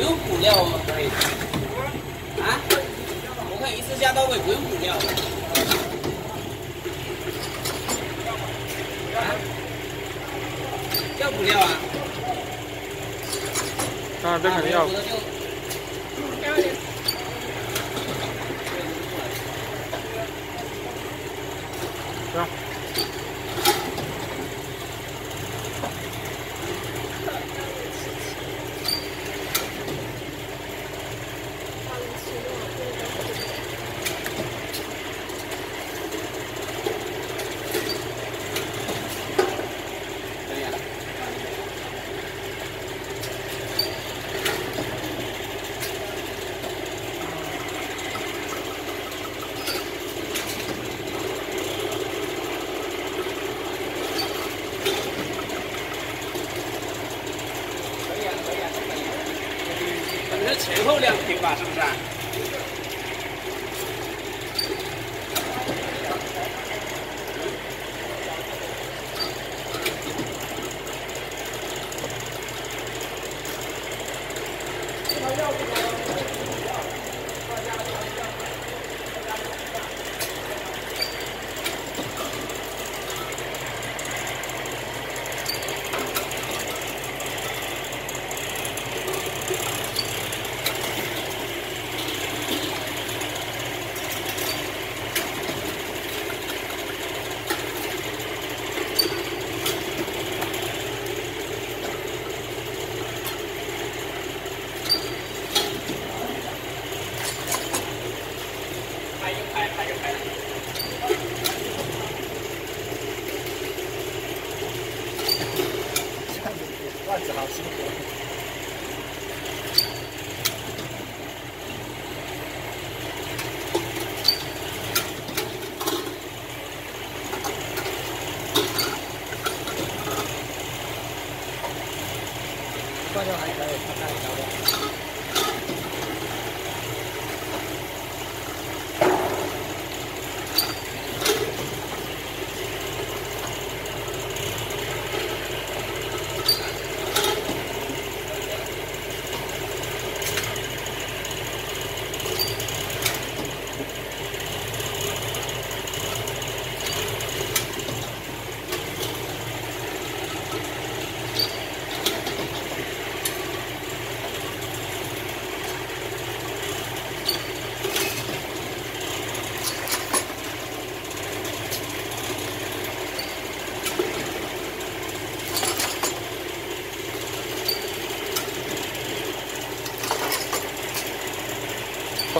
不用补料吗？可以。啊？我看一次加到位，不用补料。啊？要补料啊？啊，这肯定要。是啊。 前后两瓶吧，是不是、啊？罐子好辛苦。罐头还可以，它太高了。